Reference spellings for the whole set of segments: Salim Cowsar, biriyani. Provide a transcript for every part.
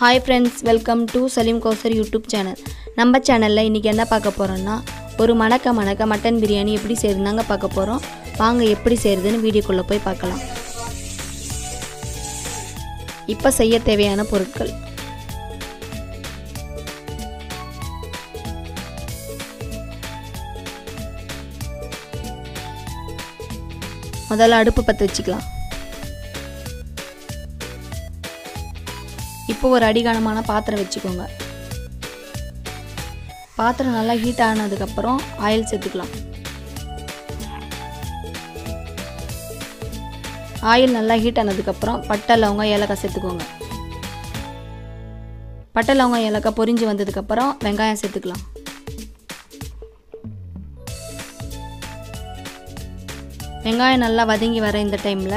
Hi friends, welcome to Salim Cowsar YouTube channel. நம்ம சேனல்ல இன்னைக்கு என்ன பார்க்க போறோம்னா ஒரு மணக்க மட்டன் பிரியாணி எப்படி செய்யறதுன்னு பார்க்க போறோம். வாங்க எப்படி செய்யறதுன்னு வீடியோக்குள்ள போய் பார்க்கலாம். இப்ப செய்ய தேவையான பொருட்கள் முதல்ல அடுப்பு பத்த வச்சுக்கலாம். இப்போ ஒரு அடிகானமான பாத்திரம் வெச்சுக்கோங்க. பாத்திரம் நல்லா ஹீட் ஆனதுக்கு அப்புறம் ஆயில் சேர்த்துக்கலாம். ஆயில் நல்லா ஹீட் ஆனதுக்கு அப்புறம் பட்டை லவங்கம் ஏலக்காய் சேர்த்துக்கோங்க. பட்டை லவங்கம் ஏலக்காய் பொரிஞ்சு வந்ததுக்கு அப்புறம் வெங்காயம் சேர்த்துக்கலாம். வெங்காயம் நல்லா வதங்கி வர இந்த டைம்ல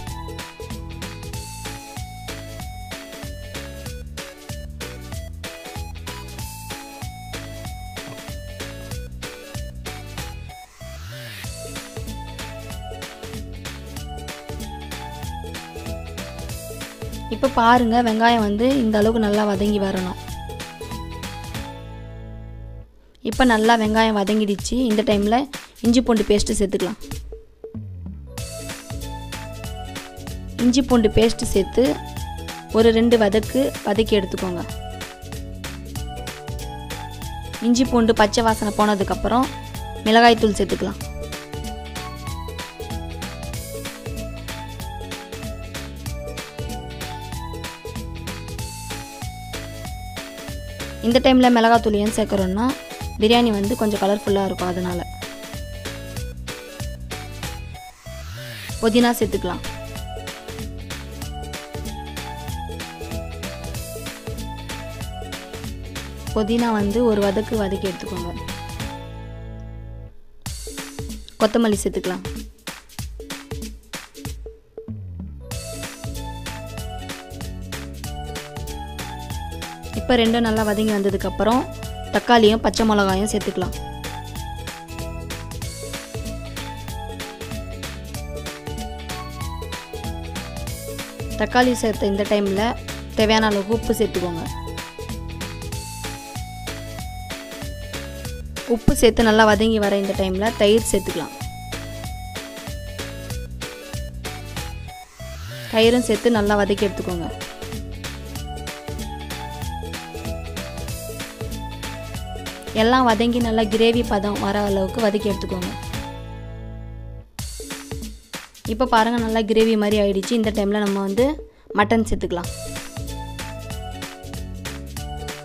இப்போ பாருங்க வெங்காயம் வந்து இந்த அளவுக்கு நல்லா வதங்கி வரணும். இப்போ நல்லா வெங்காயம் வதங்கிடுச்சு. இந்த டைமில் இஞ்சி பூண்டு பேஸ்ட்டு சேர்த்துக்கலாம். இஞ்சி பூண்டு பேஸ்ட்டு சேர்த்து ஒரு 2 வதக்கி எடுத்துக்கோங்க. இஞ்சி பூண்டு பச்சை வாசனை போனதுக்கப்புறம் மிளகாய்த்தூள் சேர்த்துக்கலாம். இந்த டைமில் மிளகாத்தூள் ஏன் சேர்க்குறோன்னா பிரியாணி வந்து கொஞ்சம் கலர்ஃபுல்லாக இருக்கும். அதனால் புதினா சேர்த்துக்கலாம். புதினா வந்து ஒரு வதக்கி எடுத்துக்கோங்க. கொத்தமல்லி சேர்த்துக்கலாம். இப்போ ரெண்டும் நல்லா வதங்கி வந்ததுக்கப்புறம் தக்காளியும் பச்சை மிளகாயும் சேர்த்துக்கலாம். தக்காளி சேர்த்த இந்த டைமில் தேவையான அளவு உப்பு சேர்த்துக்கோங்க. உப்பு சேர்த்து நல்லா வதங்கி வர இந்த டைமில் தயிர் சேர்த்துக்கலாம். தயிரும் சேர்த்து நல்லா வதக்கி எடுத்துக்கோங்க. எல்லாம் வதங்கி நல்லா கிரேவி பதம் வர அளவுக்கு வதக்கி எடுத்துக்கோங்க. இப்போ பாருங்கள் நல்லா கிரேவி மாதிரி ஆயிடுச்சு. இந்த டைமில் நம்ம வந்து மட்டன் சேர்த்துக்கலாம்.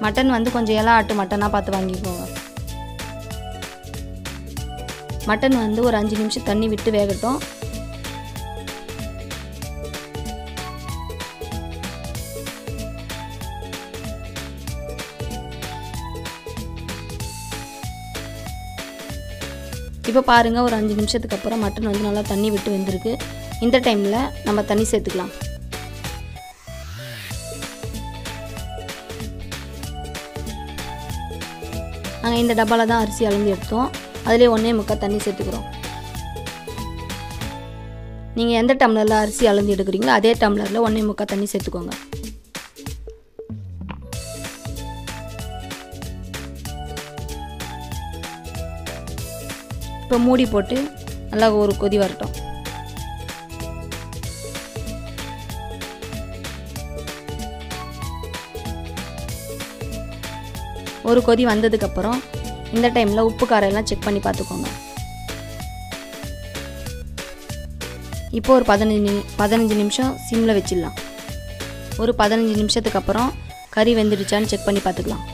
மட்டன் வந்து கொஞ்சம் இலை ஆட்டு மட்டனாக பார்த்து வாங்கிக்கோங்க. மட்டன் வந்து ஒரு 5 நிமிஷம் தண்ணி விட்டு வேகட்டும். இப்போ பாருங்கள் ஒரு 5 நிமிஷத்துக்கு அப்புறம் மட்டன் வந்து நல்லா தண்ணி விட்டு வெந்திருக்கு. இந்த டைமில் நம்ம தண்ணி சேர்த்துக்கலாம். நாங்கள் இந்த டப்பாவில் தான் அரிசி அளந்து எடுத்தோம். அதிலே 1.25 தண்ணி சேர்த்துக்கிறோம். நீங்கள் எந்த டம்ளரில் அரிசி அளந்து எடுக்கிறீங்களோ அதே டம்ளரில் 1.25 தண்ணி சேர்த்துக்கோங்க. இப்போ மூடி போட்டு நல்லா ஒரு கொதி வரட்டும். ஒரு கொதி வந்ததுக்கப்புறம் இந்த டைமில் உப்பு காரம் எல்லாம் செக் பண்ணி பார்த்துக்கோங்க. இப்போ ஒரு 15 நிமிஷம் சிம்மில் வச்சிடலாம். ஒரு 15 நிமிஷத்துக்கு அப்புறம் கறி வெந்துடுச்சான்னு செக் பண்ணி பார்த்துக்கலாம்.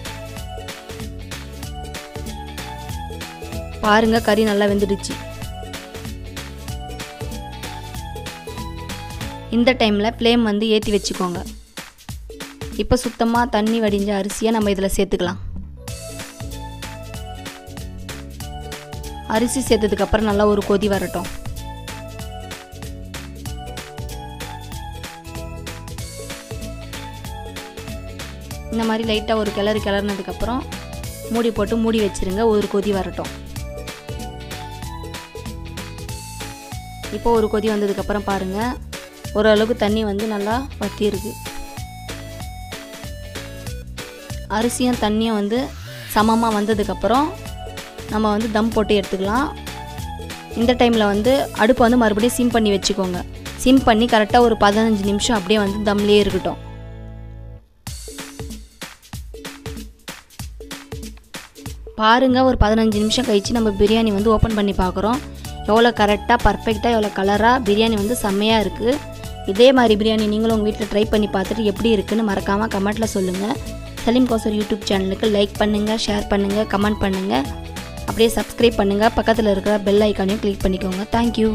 பாருங்க கறி நல்லா வெந்துடுச்சு. இந்த டைமில் ஃப்ளேம் வந்து ஏற்றி வச்சுக்கோங்க. இப்போ சுத்தமாக தண்ணி வடிஞ்ச அரிசியை நம்ம இதில் சேர்த்துக்கலாம். அரிசி சேர்த்ததுக்கப்புறம் நல்லா ஒரு கொதி வரட்டும். இந்த மாதிரி லைட்டாக ஒரு கிளறினதுக்கப்புறம் மூடி போட்டு மூடி வச்சுருங்க, ஒரு கொதி வரட்டும். இப்போது ஒரு கொதி வந்ததுக்கப்புறம் பாருங்கள், ஓரளவுக்கு தண்ணி வந்து நல்லா வற்றிருக்கு. அரிசியும் தண்ணியும் வந்து சமமாக வந்ததுக்கப்புறம் நம்ம வந்து தம் போட்டு எடுத்துக்கலாம். இந்த டைமில் வந்து அடுப்பை வந்து மறுபடியும் சிம் பண்ணி வச்சுக்கோங்க. சிம் பண்ணி கரெக்டாக ஒரு 15 நிமிஷம் அப்படியே வந்து தம்லேயே இருக்கட்டும். பாருங்கள், ஒரு 15 நிமிஷம் கழித்து நம்ம பிரியாணி வந்து ஓப்பன் பண்ணி பார்க்குறோம். எவ்வளோ கரெக்டாக பர்ஃபெக்டாக எவ்வளோ கலராக பிரியாணி வந்து செம்மையாக இருக்குது. இதே மாதிரி பிரியாணி நீங்களும் உங்கள் வீட்டில் ட்ரை பண்ணி பார்த்துட்டு எப்படி இருக்குதுன்னு மறக்காமல் கமெண்ட்டில் சொல்லுங்கள். சலீம் கௌசர் யூடியூப் சேனலுக்கு லைக் பண்ணுங்கள், ஷேர் பண்ணுங்கள், கமெண்ட் பண்ணுங்கள், அப்படியே சப்ஸ்கிரைப் பண்ணுங்கள். பக்கத்தில் இருக்கிற பெல் ஐக்கானையும் கிளிக் பண்ணிக்கோங்க. தேங்க்யூ.